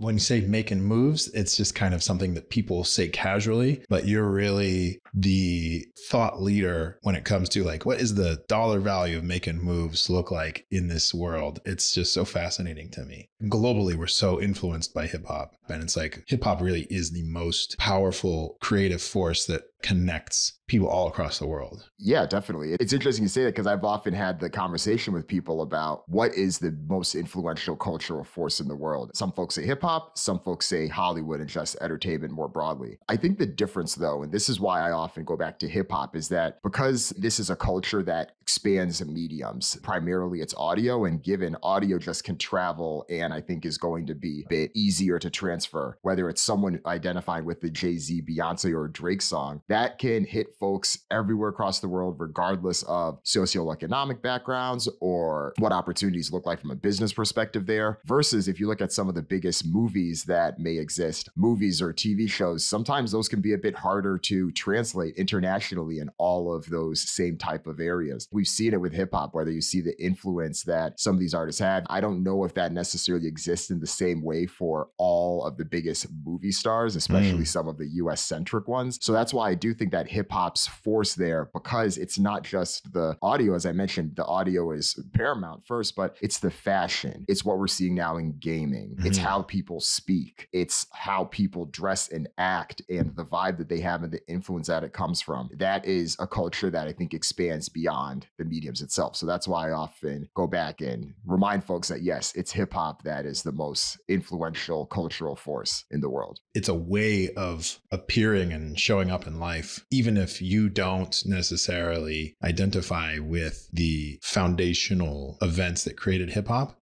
when you say making moves, it's just kind of something that people say casually, but you're really the thought leader when it comes to like, what is the dollar value of making moves look like in this world? It's just so fascinating to me. Globally, we're so influenced by hip hop, and it's like hip hop really is the most powerful creative force that connects people all across the world. Yeah, definitely. It's interesting you say that because I've often had the conversation with people about what is the most influential cultural force in the world. Some folks say hip hop, some folks say Hollywood and just entertainment more broadly. I think the difference though, and this is why I often go back to hip hop, is that because this is a culture that expands mediums, primarily it's audio, and given audio just can travel and I think is going to be a bit easier to transfer, whether it's someone identifying with the Jay-Z, Beyonce, or Drake song, that can hit folks everywhere across the world, regardless of socioeconomic backgrounds or what opportunities look like from a business perspective there. Versus if you look at some of the biggest movies that may exist, movies or TV shows, sometimes those can be a bit harder to translate internationally in all of those same type of areas. We've seen it with hip hop, whether you see the influence that some of these artists had. I don't know if that necessarily exists in the same way for all of the biggest movie stars, especially some of the US centric ones. So that's why I do think that hip hop's force there, because it's not just the audio, as I mentioned, the audio is paramount first, but it's the fashion. It's what we're seeing now in gaming. It's how people speak. It's how people dress and act and the vibe that they have and the influence that it comes from. That is a culture that I think expands beyond the mediums itself. So that's why I often go back and remind folks that yes, it's hip hop that is the most influential cultural force in the world. It's a way of appearing and showing up in life, even if you don't necessarily identify with the foundational events that created hip hop.